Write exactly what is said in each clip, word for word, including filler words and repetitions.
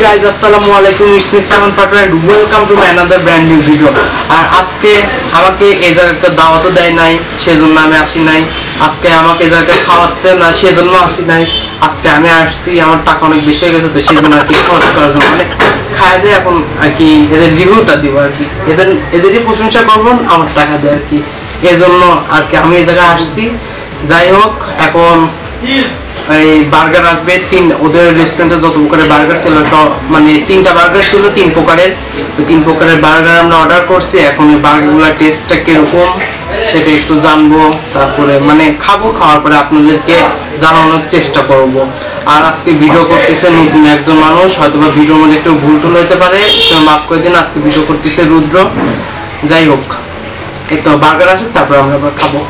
Guys असलामुआलैकुम it's me Saimon Patwary and welcome to my another brand new video. और आज के हमें ए जगह दावा तो देय नाई सेजন্য আমি আসি নাই। আজকে আমাকে এই জায়গায় খাওয়াচ্ছে না সেজন্য আসি নাই। আজকে আমি আসছি আমার টাকা অনেক বেশি হয়ে গেছে তো সেজন্য আর কি খরচ করার জন্য মানে খাওয়া দিয়ে এখন আর কি এদের রিভিউটা দিব আর কি এদের এদেরই প্রশংসা করব আমার টাকা দিয়ে আর কি এজন্য আর কি আমি এই জায়গায় আসছি। যাই হোক এখন বার্গার আসবে তিন ওদের রেস্টুরেন্টে যত প্রকারের বার্গার ছিল মানে তিনটা বার্গার ছিল তিন প্রকারের তো তিন প্রকারের বার্গার আমরা অর্ডার করছি। এখন এই বার্গারগুলোর টেস্টটা কিরকম সেটা একটু জানবো তারপরে মানে খাবো, খাওয়ার পরে আপনাদেরকে জানানোর চেষ্টা করব। আর আজকে ভিডিও করতেছে নতুন একজন মানুষ, হয়তো বা ভিডিওর মধ্যে একটু ভুল টুল হতে পারে তো মাফ করে দিন। আজকে ভিডিও করতেছে রুদ্র। যাই হোক এই তো বার্গার আসুক তারপরে আমরা খাবো।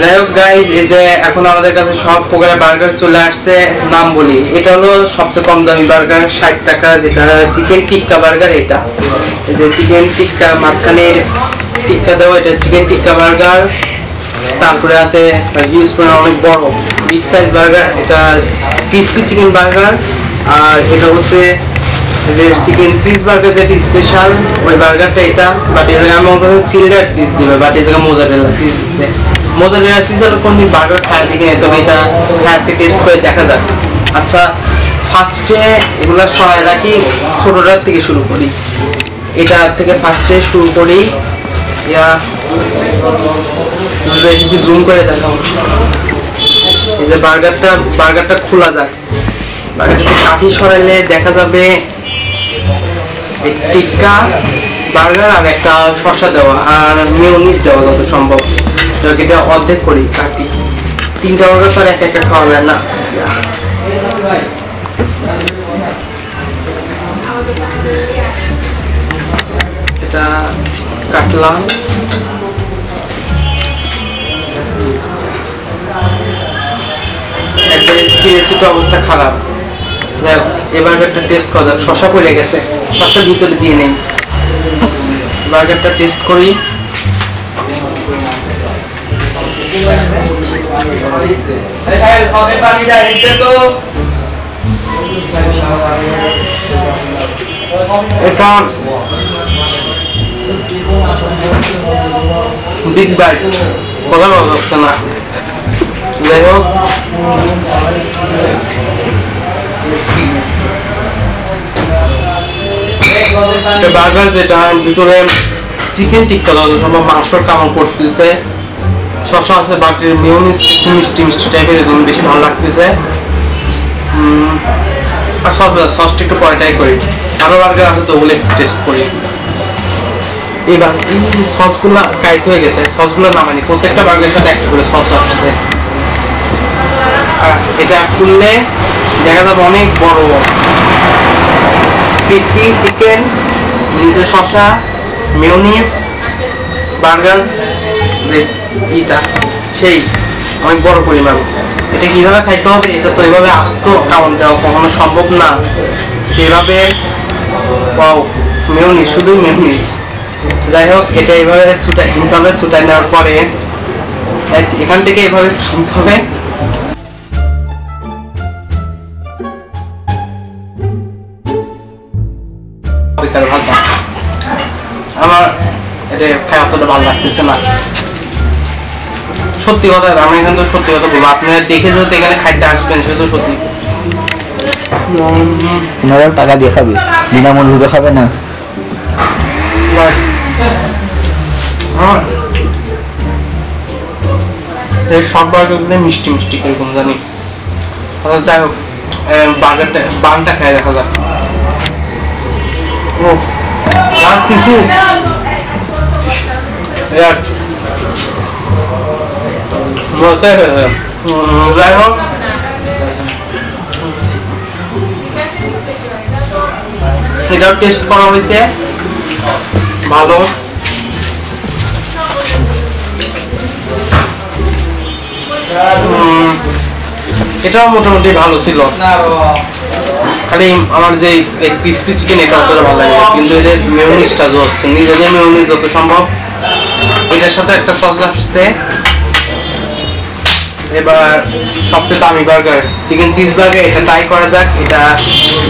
যাই হোক গাইজ এই যে এখন আমাদের কাছে সব প্রকারের বার্গার চলে আসছে। নাম বলি, এটা হলো সবচেয়ে কম দামি বার্গার ষাট টাকা যেটা চিকেন টিক্কা বার্গার। এটা এই যে চিকেন টিক্কা মাঝখানে টিক্কা দেওয়া এটা চিকেন টিক্কা বার্গার। তারপরে আছে হিউজ পরিমাণ অনেক বড় বিগ সাইজ বার্গার, এটা ক্রিসপি চিকেন বার্গার। আর এটা হচ্ছে চিকেন চিজ বার্গার যেটা স্পেশাল ওই বার্গারটা এটা। বাট এই জায়গায় আমার চিলডার চিজ দিবে, বাট এই জায়গায় মোজারেলা চিজ দিচ্ছে। মোজারেলা চিজ আর কোনদিন বার্গার খাওয়া দিকে নেই, তবে এটা আজকে টেস্ট করে দেখা যাক। আচ্ছা ফার্স্টে এগুলো সরাই রাখি, ছোটোটার থেকে শুরু করি, এটা থেকে ফার্স্টে শুরু করি। ইয়া একটু জুম করে দেখাও এই যে বার্গারটা বার্গারটা খোলা যাক। বার্গারটা কাঠি সরাইলে দেখা যাবে টিক্কা বার্গার আর একটা শসা দেওয়া আর মেয়োনিজ দেওয়া যত সম্ভব। এটা অর্ধেক করি কাটি, তিনটা বার্গার তো আর এক একটা খাওয়া যায় না। এটা কাটলাম, সিরিয়াসিটি অবস্থা খারাপ। যাই হোক এই বার্গারটা টেস্ট করা যাক, শসা পড়ে গেছে শসার ভিতরে দিয়ে নেই। বার্গারটা টেস্ট করি, এটা বিগ বাইট কথা বলা যাচ্ছে না। যাই হোক এটা বার্গার যেটা ভিতরে চিকেন টিক্কা দেওয়া সম্ভব, মাংসর কামড় পড়তেছে, শসা আছে, বাটির মেয়োনিজ একটু মিষ্টি মিষ্টি টাইপের এই জন্য বেশি ভালো লাগতেছে। আর সস সসটা একটু পরেটাই করি, আরও বার্গার আছে তো ওগুলো একটু টেস্ট করি। এইবার এই সসগুলো কাইতে হয়ে গেছে, সসগুলো নামানি, প্রত্যেকটা বার্গারের সাথে একটা করে সস আসছে। আর এটা খুললে দেখা যাবে অনেক বড় ক্রিসপি চিকেন, নিচে শসা, মেয়োনিজ, বার্গার ইটা সেই অনেক বড় পরিমাণ। এটা কীভাবে খাইতে হবে? এটা তো এইভাবে আসতো কারণ দেওয়া কখনো সম্ভব না, এভাবে वाओ मेयोनीज शुद्ध मेयोनीज যাই হোক এটা এইভাবে ছুটাই নিতে ছুটাই নেওয়ার পরে এখান থেকে এইভাবে ছুটতে হবে। বেকার ভাতা আমার এটা খায় অতটা ভালো লাগতেছে না সত্যি কথা। আমি এখান তো সত্যি কথা বলবো, আপনারা দেখে যদি এখানে খাইতে আসবেন সেটা তো সত্যি নরম টাকা দিয়ে খাবে বিনা মূল্যে খাবে না। হ্যাঁ এই সবগুলো মিষ্টি মিষ্টি করে কোন জানি কথা। যাই হোক বার্গারটা বানটা খাই দেখা যাক। ও আর কিছু यार মজা হয়েছে। যাই হোক এটা টেস্ট করা হয়েছে ভালো। এটাও মোটামুটি ভালো ছিল, খালি আমার যে ক্রিসপি চিকেন এটা অতটা ভালো লাগে, কিন্তু এদের মেয়োনিজটা জোস। নিজেদের মেয়োনিজ যত সম্ভব এটার সাথে একটা সস আসছে। এবার সবচেয়ে দামি বার্গার চিকেন চিজ বার্গার এটা ট্রাই করা যাক, এটা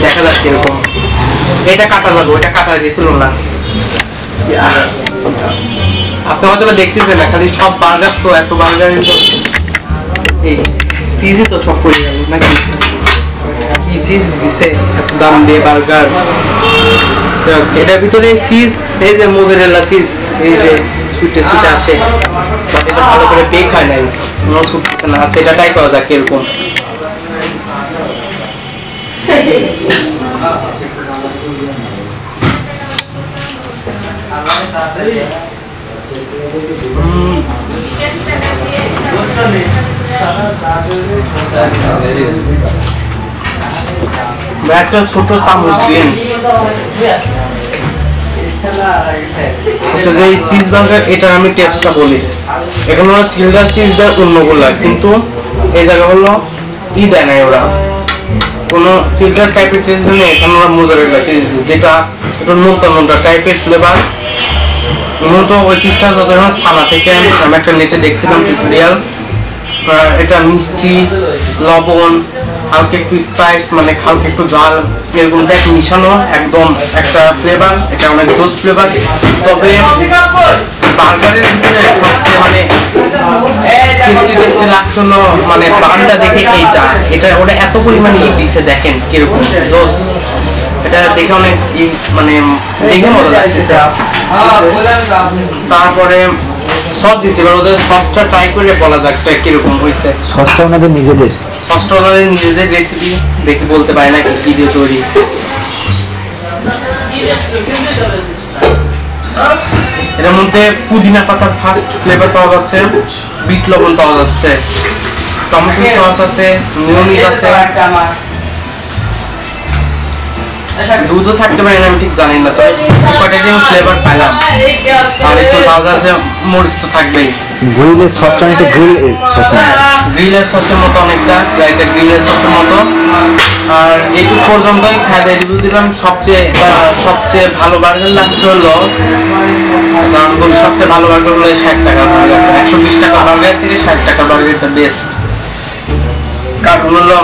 দেখা যাক কিরকম। এটা কাটা যাবে, ওইটা কাটা গেছিল না। আপনি হয়তো দেখতেছেন না, খালি সব বার্গার তো এত বার্গার এই চিজই তো সব পড়ে গেল নাকি? কি চিজ দিছে এত দাম দিয়ে বার্গার! এটার ভিতরে চিজ, এই যে মোজারেলা চিজ, এই যে ছুটে ছুটে আসে, এটা ভালো করে বেক হয় নাই, ছুটতেছে না। আচ্ছা এটা ট্রাই করা যাক কিরকম। একটা ছোট চামচ দিন। আচ্ছা যে চিজ বার্গার এটা আমি টেস্টটা বলি, এখানে ওরা চিলডার চিজ দেয় অন্যগুলা, কিন্তু এই জায়গা হলো ই দেয় নাই ওরা কোনো চিলডার টাইপের চিজ দিলে, এখানে ওরা মোজারেলা চিজ যেটা একটু নোনতা নোনতা টাইপের ফ্লেভার। মূলত ওই চিজটা যত ছানা থেকে আমি একটা নেটে দেখছিলাম টিউটোরিয়াল, এটা মিষ্টি লবণ হালকা একটু স্পাইস মানে হালকা একটু ঝাল এরকম টাইপ মিশানো একদম একটা ফ্লেভার, এটা অনেক জোস ফ্লেভার। তবে বার্গারের ভিতরে সবচেয়ে মানে টেস্টি টেস্টি লাগছিল মানে বানটা দেখে এইটা, এটা ওটা এত পরিমাণে ই দিছে, দেখেন কিরকম জোস, এটা দেখে অনেক মানে দেখে মজা লাগছে। তারপরে সস দিছে, এবার ওদের সসটা ট্রাই করে বলা যাক কিরকম হয়েছে। সসটা ওনাদের নিজেদের, সসটা ওনাদের নিজেদের রেসিপি, দেখে বলতে পারি না কি দিয়ে তৈরি। এর মধ্যে পুদিনা পাতার ফার্স্ট ফ্লেভার পাওয়া যাচ্ছে, বিট লবণ পাওয়া যাচ্ছে, টমেটো সস আছে, মেয়োনিজ আছে, দুধও থাকতে পারে না আমি ঠিক জানি না, তবে পটেটো ফ্লেভার পাইলাম। আর একটু ঝাল আছে, মরিচ তো থাকবেই, গ্রিলের সসটা একটু গ্রিল সস, গ্রিলের সসের মতো অনেকটা, এটা গ্রিলের সসের মতো। আর এইটু পর্যন্তই খাদ্য রিভিউ দিলাম। সবচেয়ে সবচেয়ে ভালো বার্গার লাগছে হলো, কারণ বলি সবচেয়ে ভালো বার্গার হলো ষাট টাকা বার্গার, একশো বিশ টাকা বার্গার থেকে ষাট টাকা বার্গারটা বেস্ট, কারণ হলো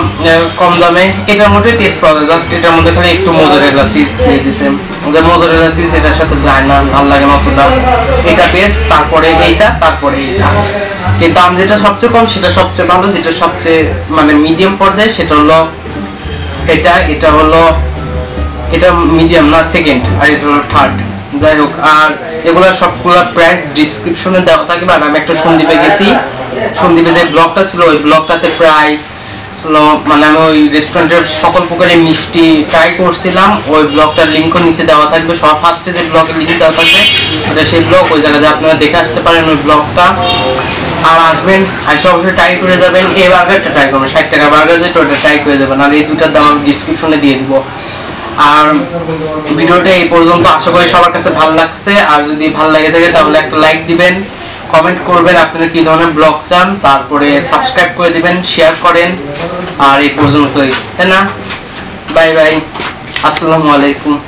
কম দামে এটার মধ্যে টেস্ট পাওয়া যায়। জাস্ট এটার মধ্যে খালি একটু মোজারেলা চিজ দিয়ে দিয়েছে, যে মোজারেলা চিজ এটার সাথে যায় না, ভালো লাগে না অতটা, এটা বেস্ট। তারপরে এইটা, তারপরে এইটা, এই দাম যেটা সবচেয়ে কম সেটা সবচেয়ে ভালো, যেটা সবচেয়ে মানে মিডিয়াম পর্যায়ে সেটা হলো এটা, এটা হলো এটা মিডিয়াম না সেকেন্ড, আর এটা হলো থার্ড। যাই হোক আর এগুলো সবগুলো প্রাইস ডিসক্রিপশনে দেওয়া থাকবে। আর আমি একটা সন্দ্বীপে গেছি, সন্দ্বীপে যে ব্লগটা ছিল ওই ব্লগটাতে প্রায় মানে আমি ওই রেস্টুরেন্টের সকল প্রকারের মিষ্টি ট্রাই করছিলাম, ওই ব্লগটার লিঙ্কও নিচে দেওয়া থাকবে, সব ফার্স্টে যে ব্লগের লিঙ্ক দেওয়া থাকবে সেই ব্লগ ওই জায়গাতে আপনারা দেখে আসতে পারেন ওই ব্লগটা। আর আসবেন আইসা অবশ্যই ট্রাই করে যাবেন, এই বার্গারটা ট্রাই করবেন, ষাট টাকা বার্গার যেটা ওটা ট্রাই করে যাবেন। আর এই দুটার দাম আমি ডিসক্রিপশনে দিয়ে দেবো। আর ভিডিওটা এই পর্যন্ত, আশা করি সবার কাছে ভালো লাগছে। আর যদি ভালো লাগে থাকে তাহলে একটা লাইক দিবেন, কমেন্ট করবেন আপনারা কি ধরনের ব্লগ চান, তারপরে সাবস্ক্রাইব করে দিবেন, শেয়ার করেন। আর এই পর্যন্তই, তাই না? বাই বাই, अस्सलामु अलैकुम।